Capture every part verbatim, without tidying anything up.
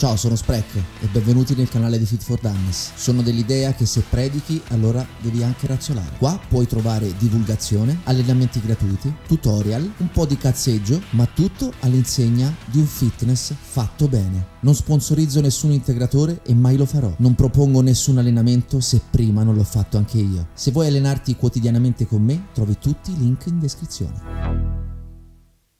Ciao, sono Spreck e benvenuti nel canale di Fit for Dummies. Sono dell'idea che se predichi, allora devi anche razionare. Qua puoi trovare divulgazione, allenamenti gratuiti, tutorial, un po' di cazzeggio, ma tutto all'insegna di un fitness fatto bene. Non sponsorizzo nessun integratore e mai lo farò. Non propongo nessun allenamento se prima non l'ho fatto anche io. Se vuoi allenarti quotidianamente con me, trovi tutti i link in descrizione.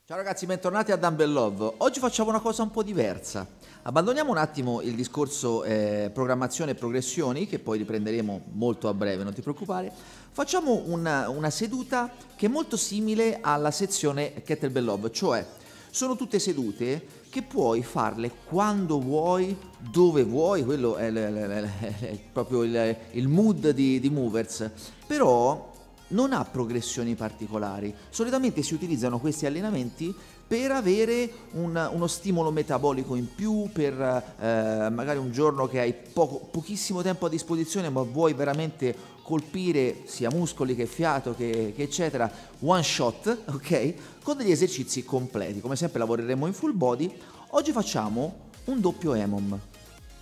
Ciao ragazzi, bentornati a Dumbbell Love. Oggi facciamo una cosa un po' diversa. Abbandoniamo un attimo il discorso eh, programmazione e progressioni, che poi riprenderemo molto a breve, non ti preoccupare. Facciamo una, una seduta che è molto simile alla sezione Kettlebell Love, cioè sono tutte sedute che puoi farle quando vuoi, dove vuoi, quello è, l, l, l, è proprio il, il mood di, di Movers, però non ha progressioni particolari. Solitamente si utilizzano questi allenamenti per avere un, uno stimolo metabolico in più, per eh, magari un giorno che hai poco, pochissimo tempo a disposizione ma vuoi veramente colpire sia muscoli che fiato che, che eccetera, one shot, ok? Con degli esercizi completi. Come sempre lavoreremo in full body. Oggi facciamo un doppio E M O M.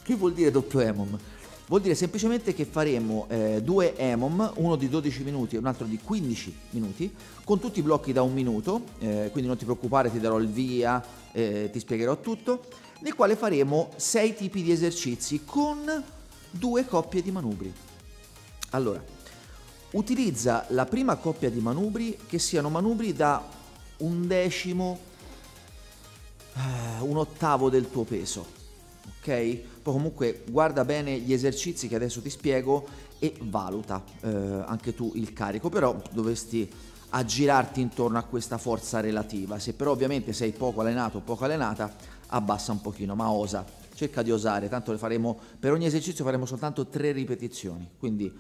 Che vuol dire doppio E M O M? Vuol dire semplicemente che faremo eh, due E M O M, uno di dodici minuti e un altro di quindici minuti, con tutti i blocchi da un minuto, eh, quindi non ti preoccupare, ti darò il via, eh, ti spiegherò tutto, nel quale faremo sei tipi di esercizi con due coppie di manubri. Allora, utilizza la prima coppia di manubri che siano manubri da un decimo, un ottavo del tuo peso. Ok? Poi comunque guarda bene gli esercizi che adesso ti spiego e valuta eh, anche tu il carico, però dovresti aggirarti intorno a questa forza relativa. Se però ovviamente sei poco allenato o poco allenata, abbassa un pochino, ma osa, cerca di osare, tanto le faremo, per ogni esercizio faremo soltanto tre ripetizioni, quindi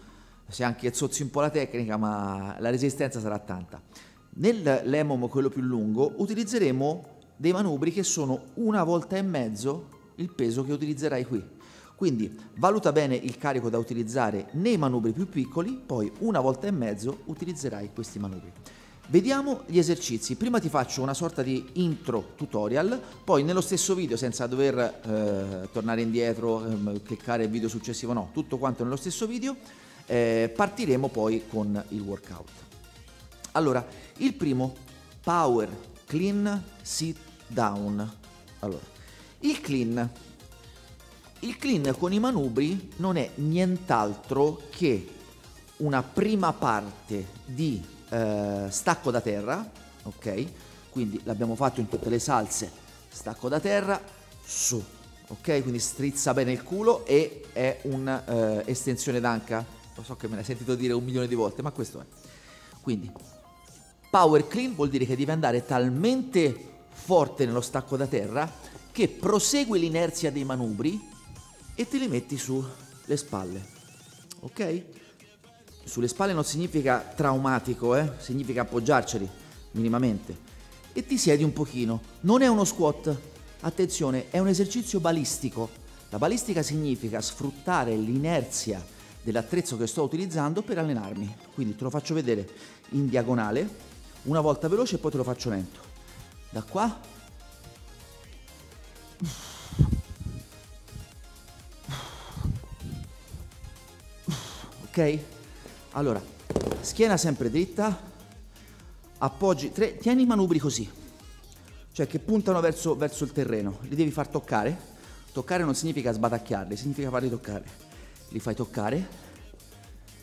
se anche zozzi un po' la tecnica, ma la resistenza sarà tanta. Nell'E M O M, quello più lungo, utilizzeremo dei manubri che sono una volta e mezzo il peso che utilizzerai qui, quindi valuta bene il carico da utilizzare nei manubri più piccoli, poi una volta e mezzo utilizzerai questi manubri. Vediamo gli esercizi. Prima ti faccio una sorta di intro tutorial, poi nello stesso video, senza dover eh, tornare indietro, eh, cliccare il video successivo, no, tutto quanto nello stesso video, eh, partiremo poi con il workout. Allora, il primo, power clean sit down. Allora, Il clean. Il clean con i manubri non è nient'altro che una prima parte di eh, stacco da terra, ok? Quindi l'abbiamo fatto in tutte le salse, stacco da terra, su, ok? Quindi strizza bene il culo e è un'estensione eh, d'anca. Lo so che me l'hai sentito dire un milione di volte, ma questo è. Quindi power clean vuol dire che devi andare talmente forte nello stacco da terra che prosegui l'inerzia dei manubri e te li metti sulle spalle, ok? Sulle spalle non significa traumatico, eh? Significa appoggiarceli minimamente e ti siedi un pochino. Non è uno squat, attenzione, è un esercizio balistico. La balistica significa sfruttare l'inerzia dell'attrezzo che sto utilizzando per allenarmi, quindi te lo faccio vedere in diagonale, una volta veloce e poi te lo faccio lento. Da qua ok? Allora, schiena sempre dritta, appoggi tre, tieni i manubri così, cioè che puntano verso, verso il terreno, li devi far toccare. Toccare non significa sbatacchiarli, significa farli toccare. Li fai toccare,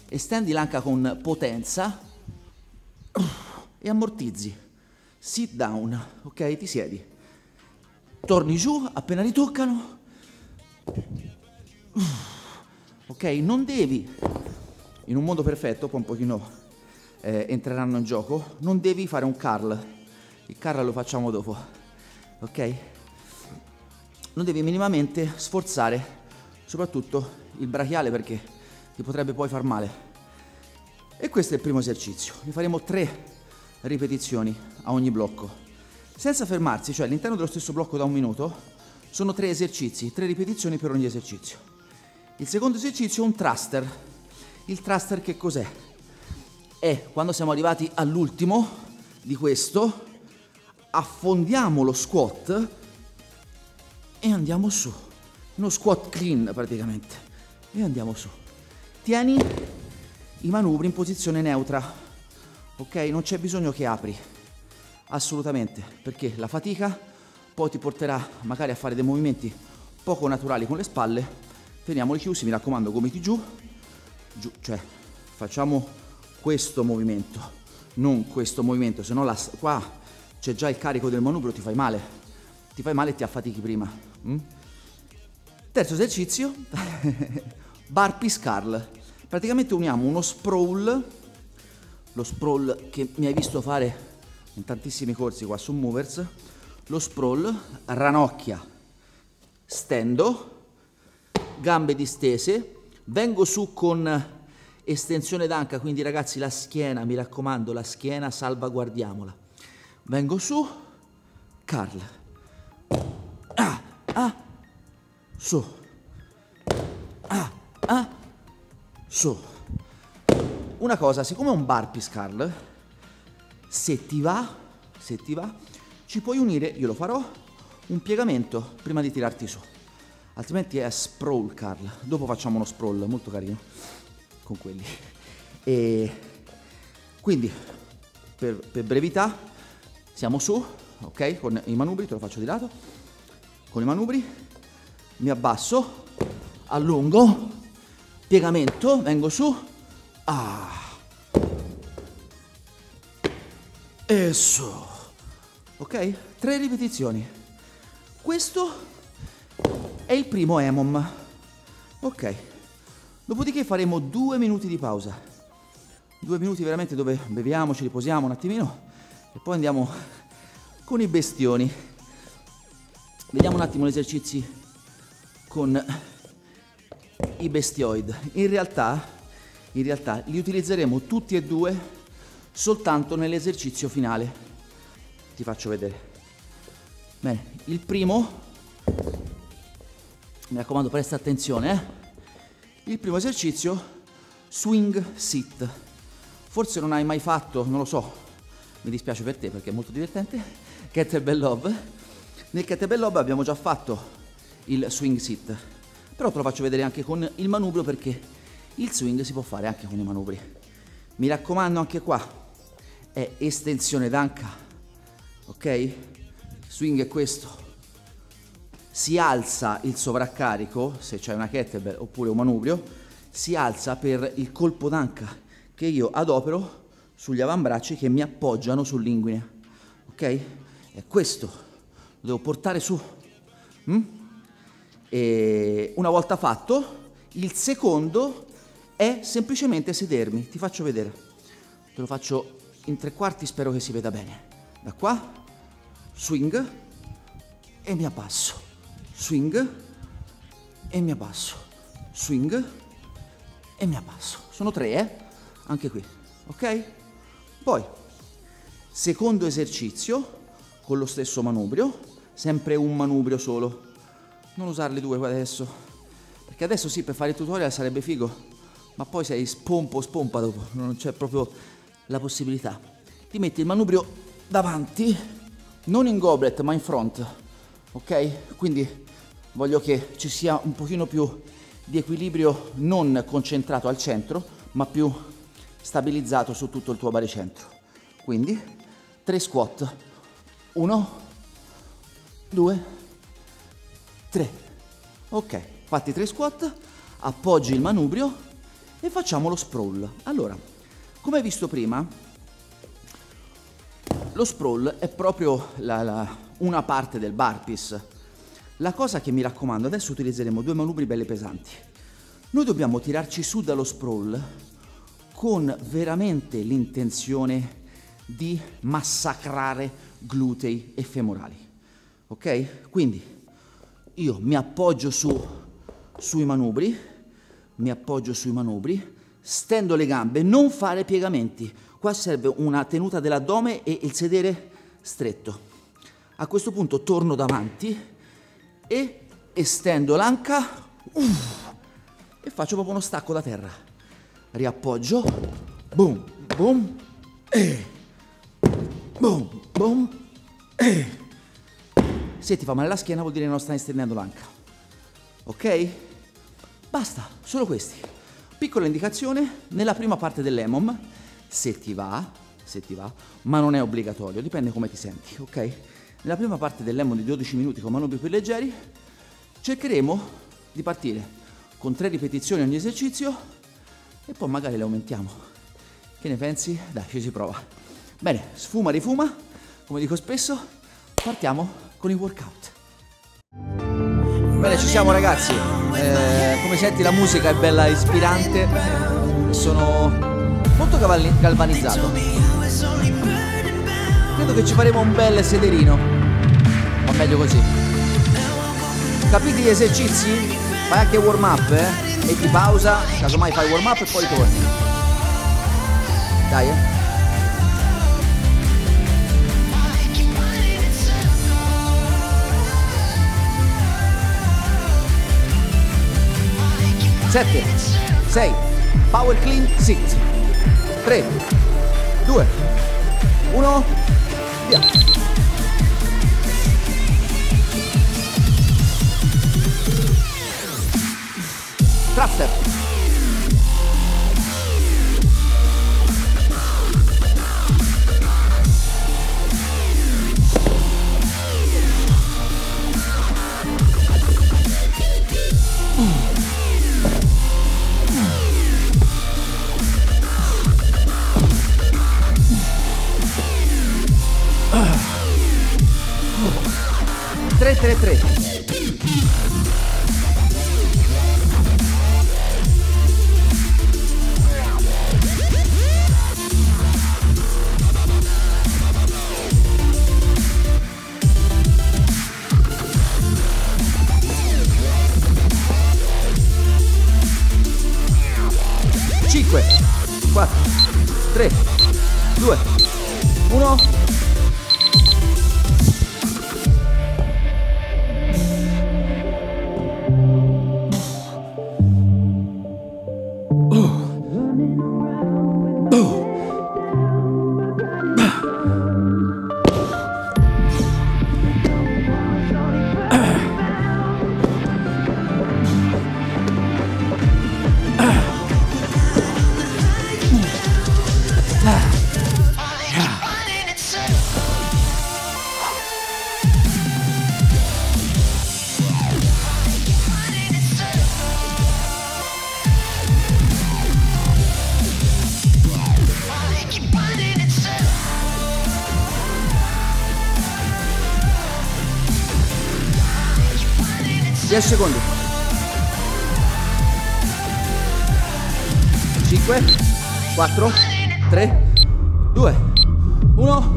estendi l'anca con potenza e ammortizzi. Sit down, ok? Ti siedi, torni giù, appena li toccano, ok? Non devi, in un mondo perfetto, poi un pochino eh, entreranno in gioco, non devi fare un curl, il curl lo facciamo dopo, ok? Non devi minimamente sforzare, soprattutto il brachiale, perché ti potrebbe poi far male. E questo è il primo esercizio, ne faremo tre ripetizioni a ogni blocco. Senza fermarsi, cioè all'interno dello stesso blocco da un minuto, sono tre esercizi, tre ripetizioni per ogni esercizio. Il secondo esercizio è un thruster. Il thruster che cos'è? È quando siamo arrivati all'ultimo di questo, affondiamo lo squat e andiamo su. uno squat clean praticamente, e andiamo su. Tieni i manubri in posizione neutra, ok? Non c'è bisogno che apri, assolutamente, perché la fatica poi ti porterà magari a fare dei movimenti poco naturali con le spalle. Teniamoli chiusi, mi raccomando, gomiti giù, giù, cioè facciamo questo movimento, non questo movimento, se no la, qua c'è già il carico del manubrio, ti fai male, ti fai male e ti affatichi prima. Mm? Terzo esercizio, burpee curl. Praticamente uniamo uno sprawl, lo sprawl che mi hai visto fare in tantissimi corsi qua su Movers, lo sprawl, ranocchia, stendo, gambe distese, vengo su con estensione d'anca, quindi ragazzi la schiena, mi raccomando, la schiena salvaguardiamola. Vengo su, curl, ah, ah, su, ah, ah, su. Una cosa, siccome è un burpee curl, se ti va, se ti va, ci puoi unire, io lo farò, un piegamento prima di tirarti su, altrimenti è sprawl curl. Dopo facciamo uno sprawl molto carino con quelli. E quindi per, per brevità siamo su, ok, con i manubri, te lo faccio di lato, con i manubri mi abbasso, allungo, piegamento, vengo su, ah, e su, ok? Tre ripetizioni. Questo è il primo E M O M, ok? Dopodiché faremo due minuti di pausa, due minuti veramente dove beviamo, ci riposiamo un attimino e poi andiamo con i bestioni. Vediamo un attimo gli esercizi con i bestioid. In realtà, in realtà li utilizzeremo tutti e due soltanto nell'esercizio finale. Ti faccio vedere. Bene, il primo, mi raccomando, presta attenzione, eh? Il primo esercizio, swing sit. Forse non hai mai fatto, non lo so, mi dispiace per te perché è molto divertente, Kettlebell Love. Nel Kettlebell Love abbiamo già fatto il swing sit, però te lo faccio vedere anche con il manubrio, perché il swing si può fare anche con i manubri. Mi raccomando, anche qua è estensione d'anca, ok? Swing è questo, si alza il sovraccarico se c'è una kettlebell oppure un manubrio, si alza per il colpo d'anca che io adopero sugli avambracci che mi appoggiano sull'inguine, ok? E questo lo devo portare su. mm? E una volta fatto, il secondo è semplicemente sedermi. Ti faccio vedere, te lo faccio in tre quarti, spero che si veda bene. Da qua, swing e mi abbasso, swing e mi abbasso, swing e mi abbasso. Sono tre, eh? Anche qui, ok? Poi, secondo esercizio con lo stesso manubrio, sempre un manubrio solo. Non usarli due qua adesso, perché adesso sì, per fare il tutorial sarebbe figo, ma poi sei spompo spompa dopo, non c'è proprio la possibilità. Ti metti il manubrio davanti, non in goblet ma in front, ok? Quindi voglio che ci sia un pochino più di equilibrio, non concentrato al centro, ma più stabilizzato su tutto il tuo baricentro. Quindi tre squat, uno, due, tre. Ok, fatti tre squat, appoggi il manubrio e facciamo lo sprawl. Allora, come hai visto prima, lo sprawl è proprio la, la, una parte del burpees. La cosa che mi raccomando, adesso utilizzeremo due manubri belle pesanti. Noi dobbiamo tirarci su dallo sprawl con veramente l'intenzione di massacrare glutei e femorali, ok? Quindi io mi appoggio su, sui manubri, mi appoggio sui manubri, stendo le gambe, non fare piegamenti. Qua serve una tenuta dell'addome e il sedere stretto. A questo punto torno davanti e estendo l'anca, uff, e faccio proprio uno stacco da terra. Riappoggio, boom, boom, e boom, boom, e. Se ti fa male la schiena vuol dire che non stai estendendo l'anca. ok? Basta, solo questi. Piccola indicazione, nella prima parte dell'E M O M, se ti va, se ti va, ma non è obbligatorio, dipende come ti senti, ok? Nella prima parte dell'E M O M di dodici minuti con manubri più leggeri, cercheremo di partire con tre ripetizioni ogni esercizio e poi magari le aumentiamo. Che ne pensi? Dai, ci si prova. Bene, sfuma, rifuma, come dico spesso, partiamo con i workout. Bene, ci siamo ragazzi, eh, come senti la musica è bella ispirante, sono molto galvanizzato. Credo che ci faremo un bel sederino, ma meglio così. Capiti gli esercizi? Fai anche warm up, eh? E ti pausa, casomai fai warm up e poi torni. Dai, eh? sette, sei, power clean, sit. tre, due, uno, via. Thruster. tre tre tre. cinque, quattro, tre, due, uno. Uh. Uh. dieci secondi. cinque, quattro, tre, due, uno.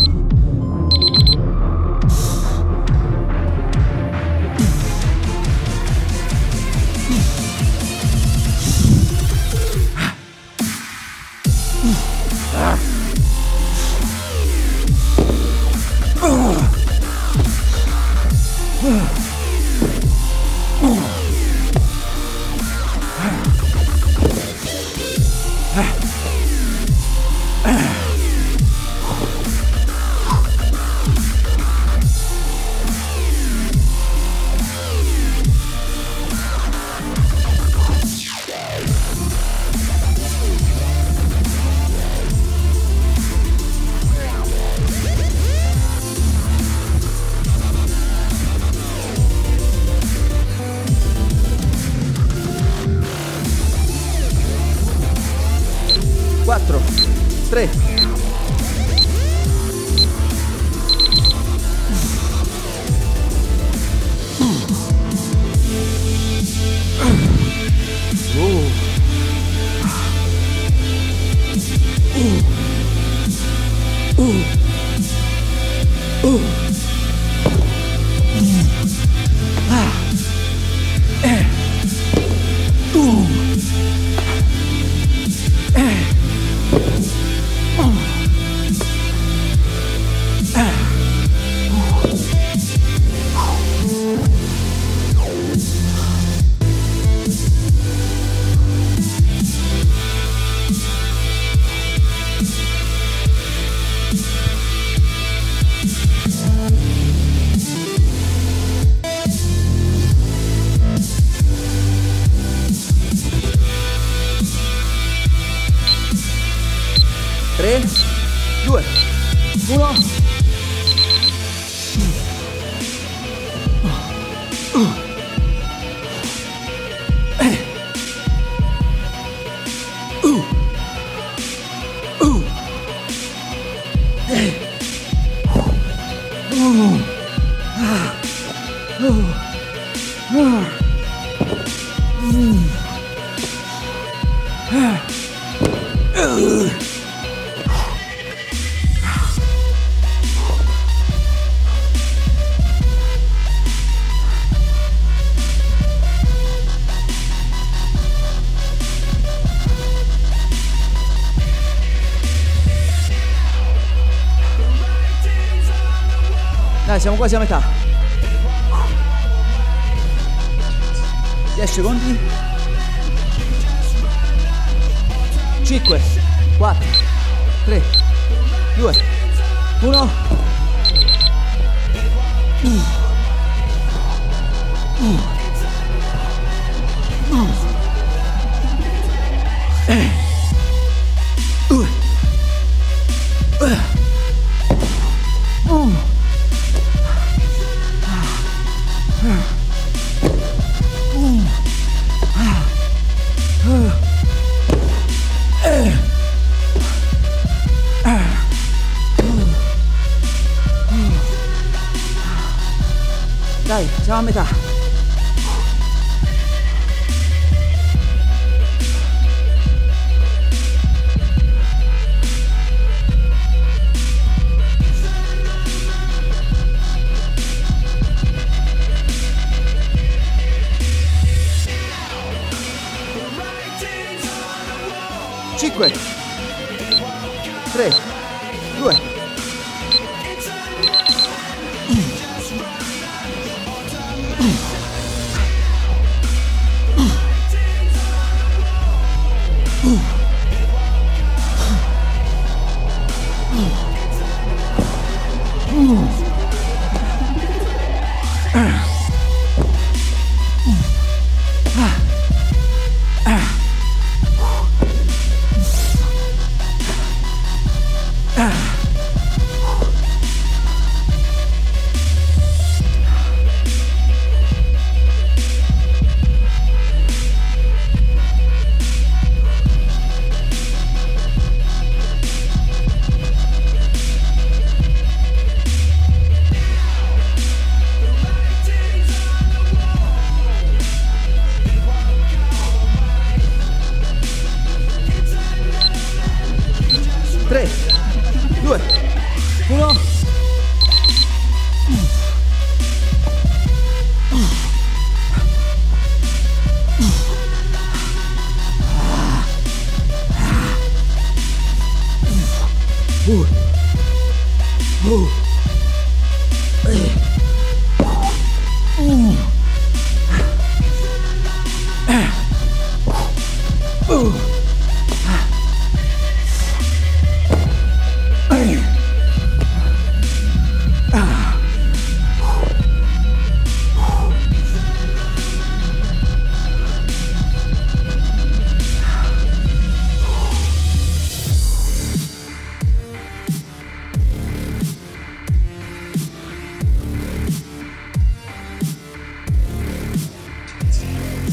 Oh. Dai, siamo quasi a metà. dieci secondi. cinque, quattro, tre, due, uno. Uh. Uh. Uh. Eh. Dai, siamo a metà. cinque, tre, due.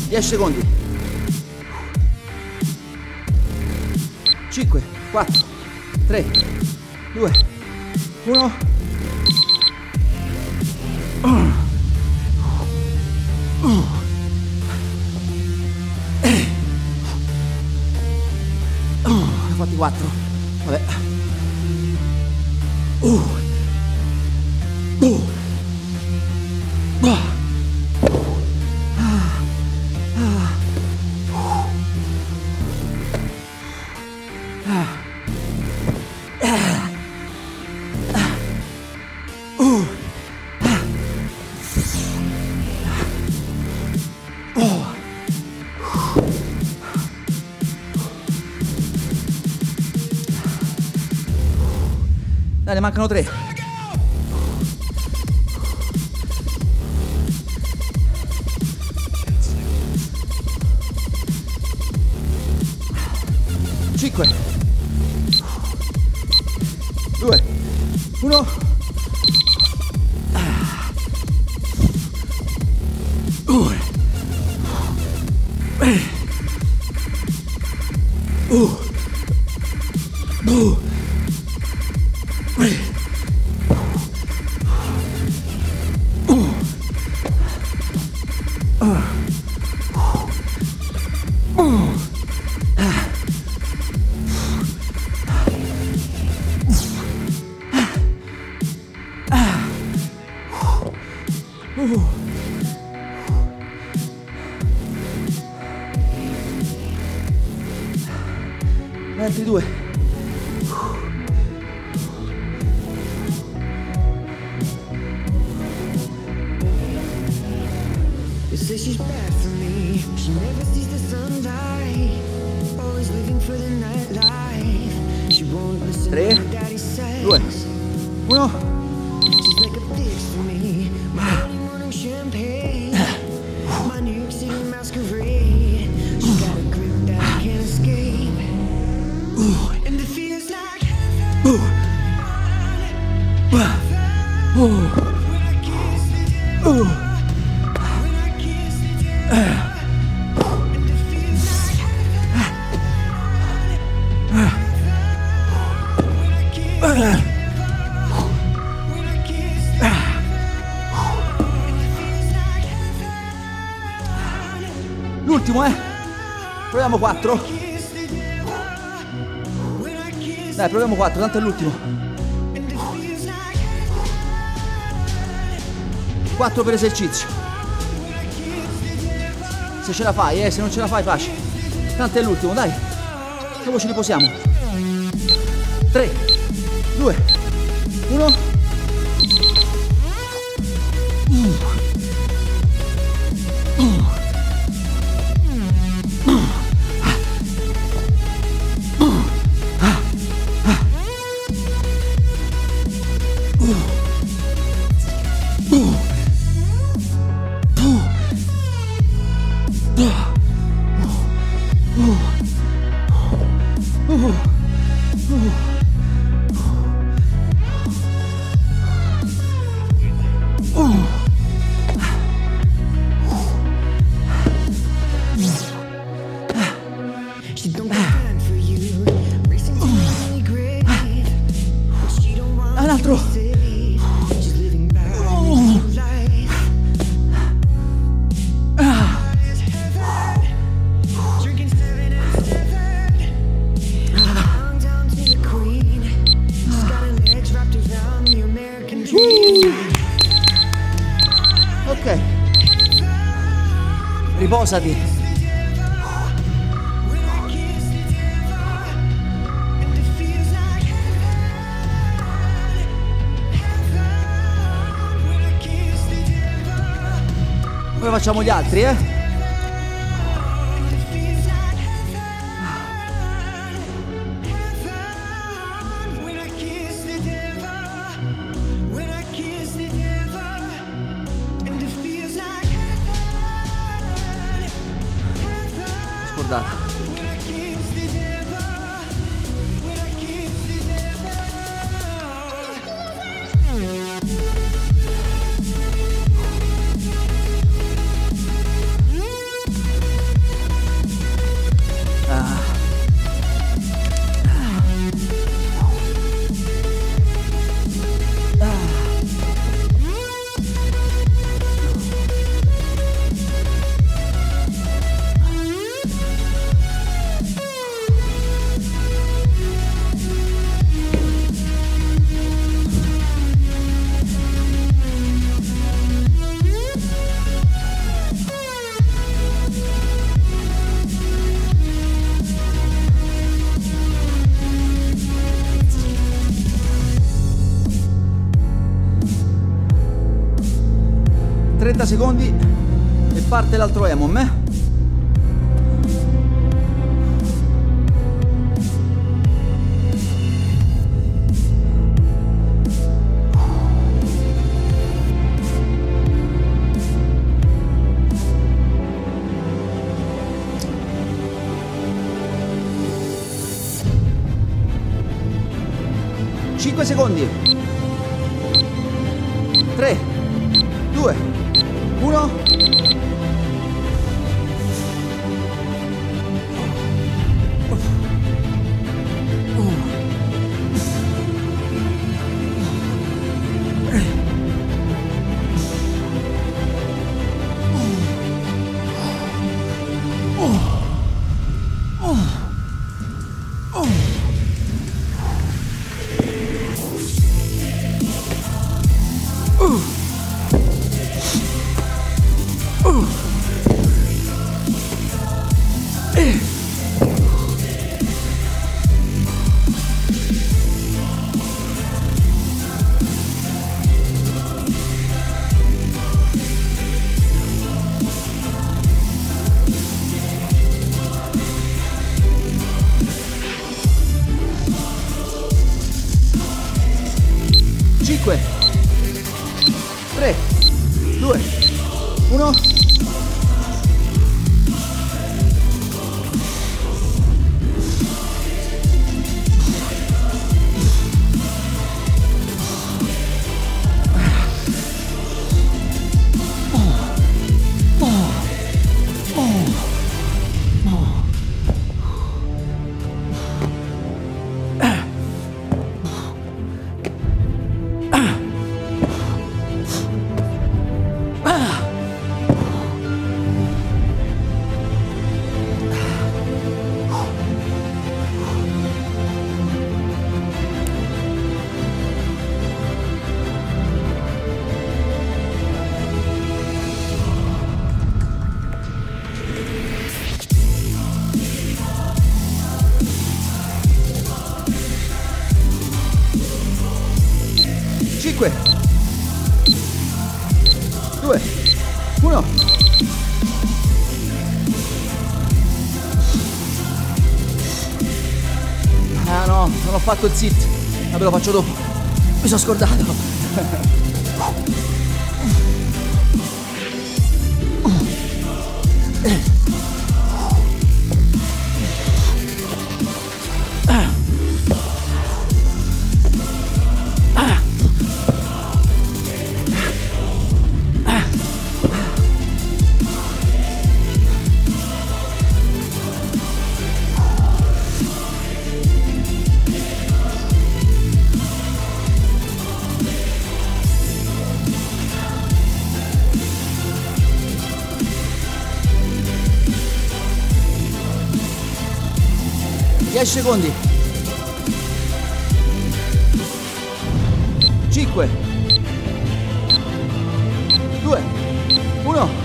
dieci secondi. cinque, quattro, tre, due, uno. Ne ho fatti quattro. Vabbè. Uh. Ne mancano tre. cinque, due, uno. Uh. Uh. Uh. Uh. altri due. Tre, due, uno. L'ultimo, eh? Proviamo quattro. Dai, proviamo quattro, tanto è l'ultimo. Quattro per esercizio. Se ce la fai, eh, se non ce la fai facile. Tanto è l'ultimo, dai. Dopo ci riposiamo. tre, due, uno. Riposati. Poi facciamo gli altri, eh? trenta secondi e parte l'altro EMOM, eh? cinque secondi. tre, due, uno. Uh. cinque, tre, due, uno. Oh, oh, oh, oh. cinque, due, uno. Ah no, non ho fatto il sit. Vabbè, lo faccio dopo. Mi sono scordato. dieci secondi. cinque, due, uno.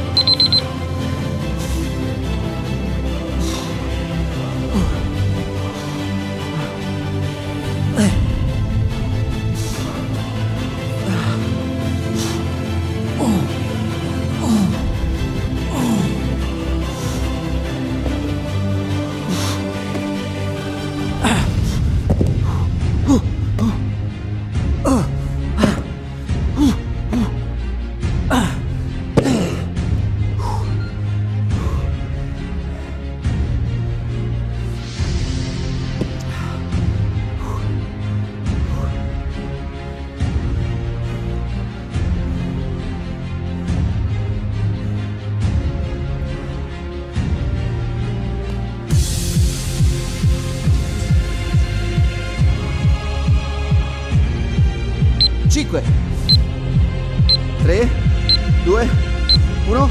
cinque, tre, due, uno. Oh.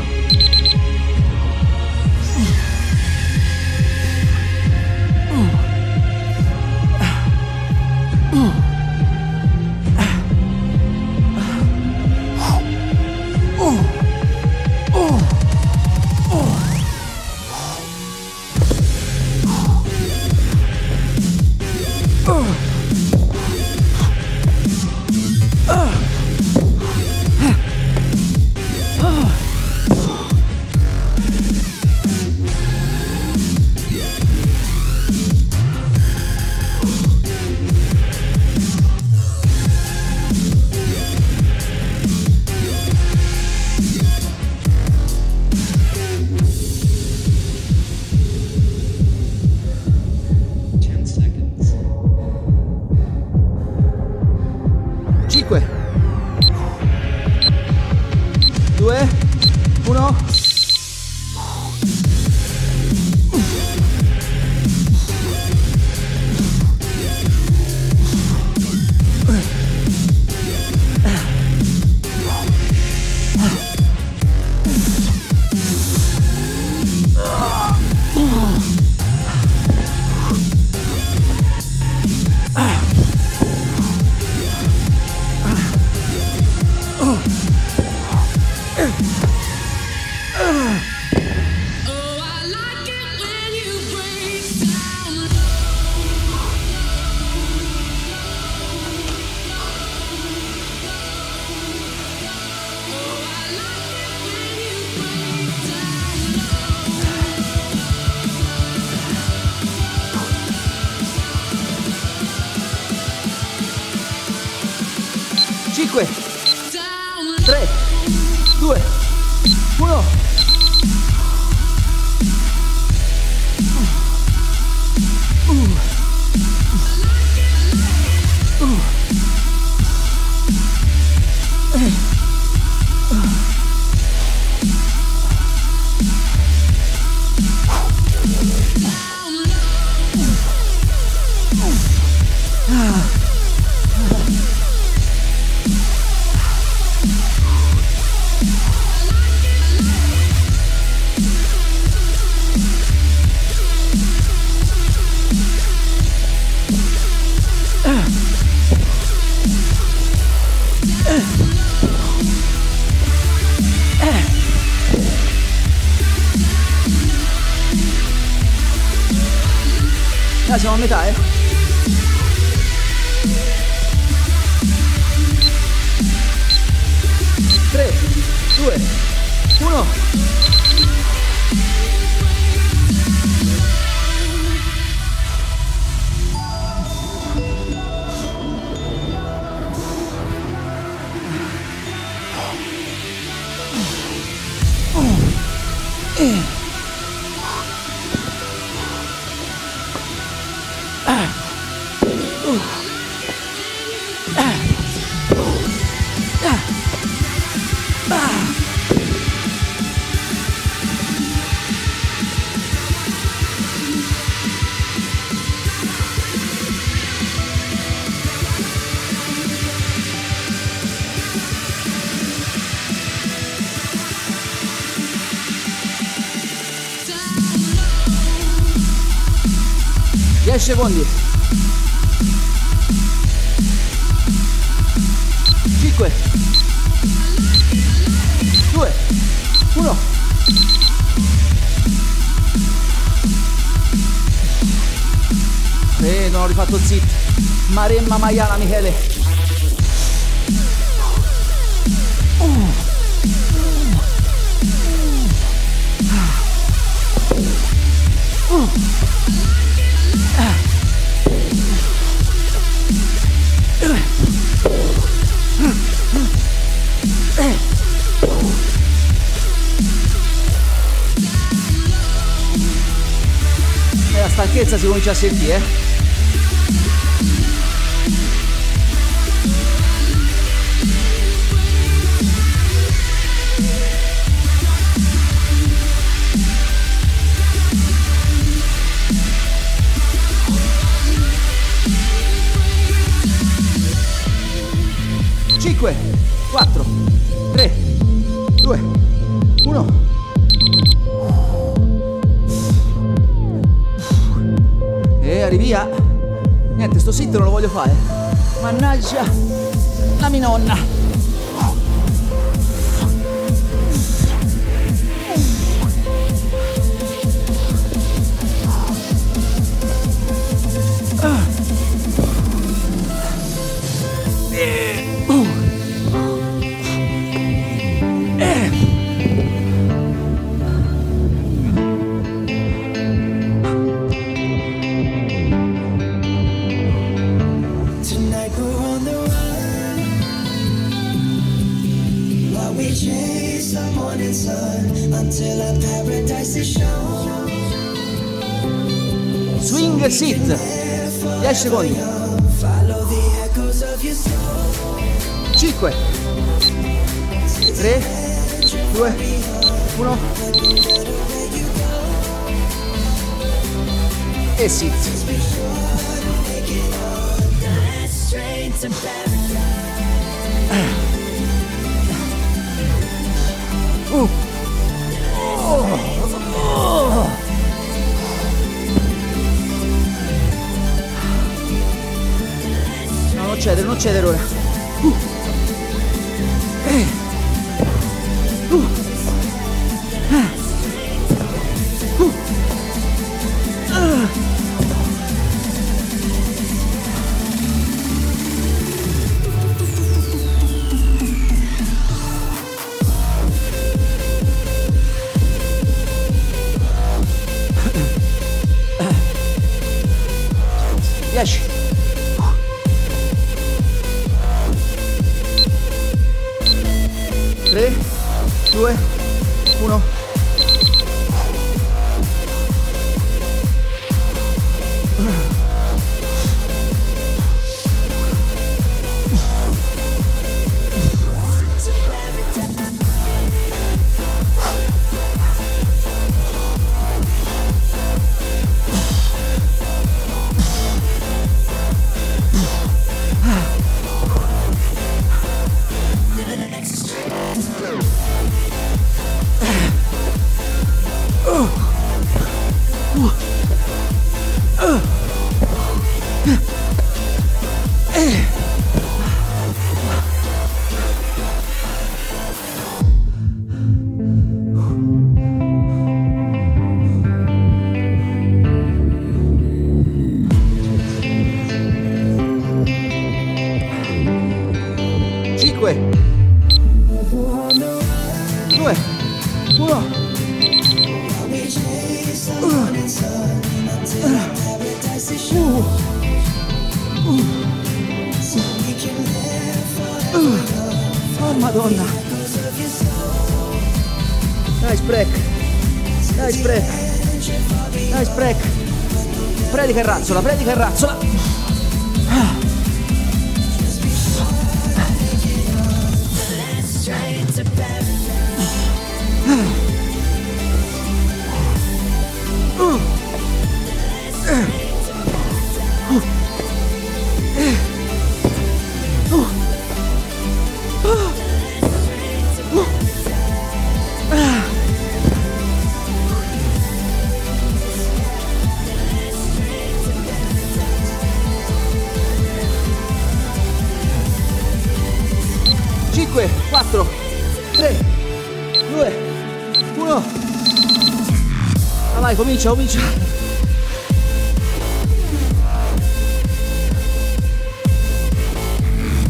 cinque, tre, due, uno. Uh. Uh. Uh. Eh. Uh. Ah, siamo a metà, eh. tre, due, uno. Eh. dieci secondi. cinque, due, uno. E non ho rifatto zit. Maremma maiala, Michele. Uh. Stanchezza si comincia a sentire, eh? cinque, quattro, tre, due, uno. Via. Niente, sto sito non lo voglio fare. Mannaggia la minonna. Swing sit, dieci secondi. cinque, tre, due, uno. E sit. Uh. Oh. Oh. No, non cedere, non cedere ora. Uh. Eh. Uh. Uh. Uh. Uh. dieci, due, uno. Madonna, dai Spreck, dai Spreck, dai Spreck, predica e razzola, predica e razzola. quattro, tre, due, uno. Vai, comincia, comincia.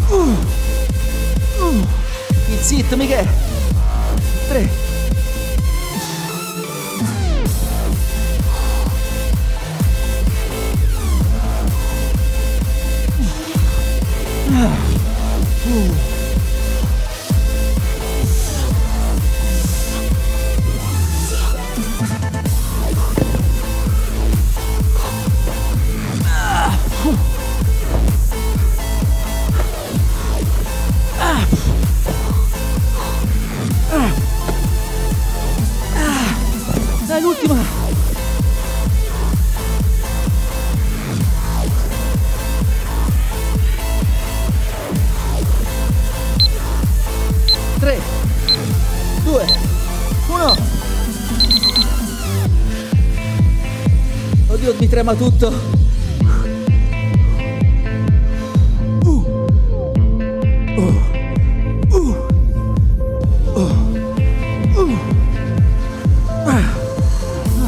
Uh, uh. Il zitto, Michele. tre. Uh. Uh. tre, due, uno. Oddio, mi trema tutto. Uh. Uh. Uh. Uh. Uh. Ah. Un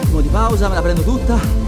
attimo di pausa, me la prendo tutta.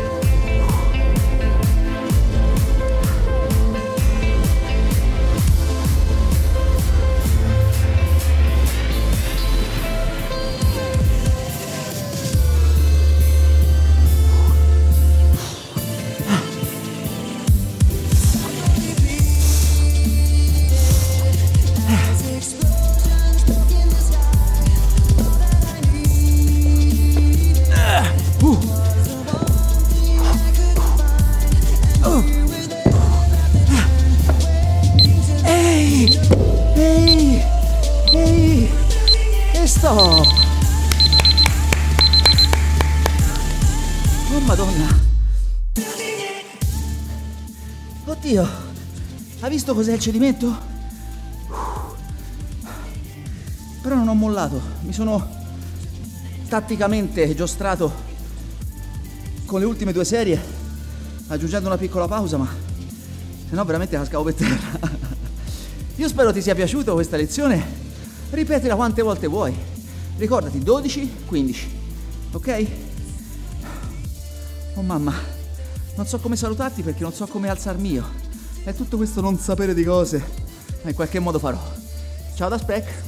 Oh Madonna, oddio, ha visto cos'è il cedimento? Però non ho mollato, mi sono tatticamente giostrato con le ultime due serie, aggiungendo una piccola pausa, ma se no veramente cascavo per terra. Io spero ti sia piaciuta questa lezione, ripetila quante volte vuoi, ricordati dodici, quindici, ok? Oh mamma, non so come salutarti perché non so come alzarmi io. È tutto questo non sapere di cose, ma in qualche modo farò. Ciao da Spreck.